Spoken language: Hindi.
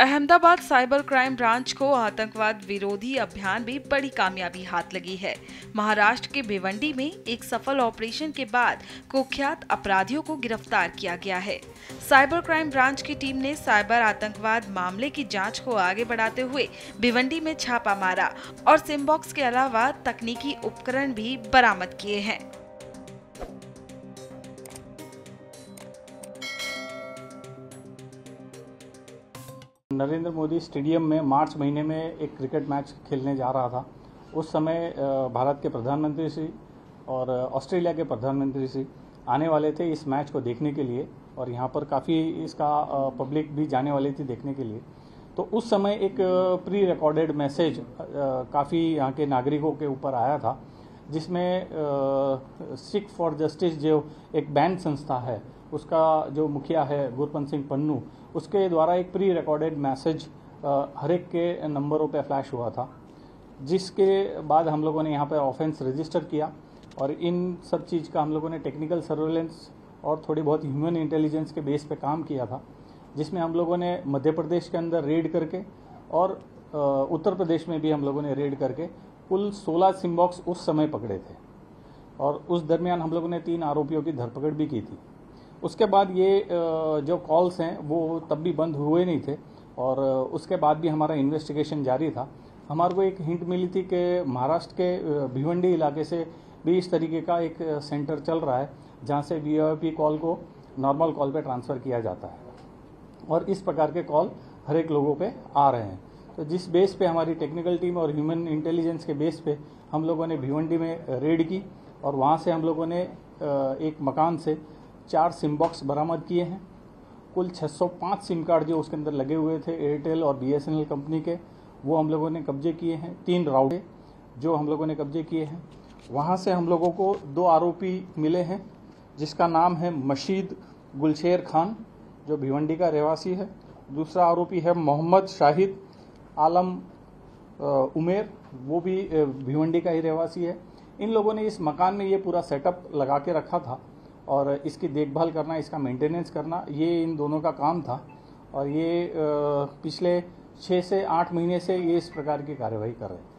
अहमदाबाद साइबर क्राइम ब्रांच को आतंकवाद विरोधी अभियान में बड़ी कामयाबी हाथ लगी है। महाराष्ट्र के भिवंडी में एक सफल ऑपरेशन के बाद कुख्यात अपराधियों को गिरफ्तार किया गया है। साइबर क्राइम ब्रांच की टीम ने साइबर आतंकवाद मामले की जांच को आगे बढ़ाते हुए भिवंडी में छापा मारा और सिमबॉक्स के अलावा तकनीकी उपकरण भी बरामद किए हैं। नरेंद्र मोदी स्टेडियम में मार्च महीने में एक क्रिकेट मैच खेलने जा रहा था। उस समय भारत के प्रधानमंत्री श्री और ऑस्ट्रेलिया के प्रधानमंत्री श्री आने वाले थे इस मैच को देखने के लिए, और यहाँ पर काफ़ी इसका पब्लिक भी जाने वाली थी देखने के लिए। तो उस समय एक प्री रिकॉर्डेड मैसेज काफ़ी यहाँ के नागरिकों के ऊपर आया था, जिसमें सिख फॉर जस्टिस जो एक बैंड संस्था है उसका जो मुखिया है गुरुपंत सिंह पन्नू, उसके द्वारा एक प्री रिकॉर्डेड मैसेज हर एक के नंबरों पे फ्लैश हुआ था, जिसके बाद हम लोगों ने यहाँ पे ऑफेंस रजिस्टर किया। और इन सब चीज़ का हम लोगों ने टेक्निकल सर्वेलेंस और थोड़ी बहुत ह्यूमन इंटेलिजेंस के बेस पे काम किया था, जिसमें हम लोगों ने मध्य प्रदेश के अंदर रेड करके और उत्तर प्रदेश में भी हम लोगों ने रेड करके कुल 16 सिमबॉक्स उस समय पकड़े थे, और उस दरमियान हम लोगों ने 3 आरोपियों की धरपकड़ भी की थी। उसके बाद ये जो कॉल्स हैं वो तब भी बंद हुए नहीं थे, और उसके बाद भी हमारा इन्वेस्टिगेशन जारी था। हमारे को एक हिंट मिली थी कि महाराष्ट्र के भिवंडी इलाके से भी इस तरीके का एक सेंटर चल रहा है, जहाँ से वीआईपी कॉल को नॉर्मल कॉल पे ट्रांसफ़र किया जाता है, और इस प्रकार के कॉल हर एक लोगों पे आ रहे हैं। तो जिस बेस पे हमारी टेक्निकल टीम और ह्यूमन इंटेलिजेंस के बेस पे हम लोगों ने भिवंडी में रेड की, और वहाँ से हम लोगों ने एक मकान से 4 सिम बॉक्स बरामद किए हैं। कुल 605 सिम कार्ड जो उसके अंदर लगे हुए थे एयरटेल और बीएसएनएल कंपनी के, वो हम लोगों ने कब्जे किए हैं। 3 राउंड जो हम लोगों ने कब्जे किए हैं। वहाँ से हम लोगों को 2 आरोपी मिले हैं, जिसका नाम है मशीद गुलशेर खान, जो भिवंडी का रहवासी है। दूसरा आरोपी है मोहम्मद शाहिद आलम उमेर, वो भी भिवंडी का ही रहवासी है। इन लोगों ने इस मकान में ये पूरा सेटअप लगा के रखा था, और इसकी देखभाल करना, इसका मेंटेनेंस करना, ये इन दोनों का काम था। और ये पिछले 6 से 8 महीने से ये इस प्रकार की कार्यवाही कर रहे थे।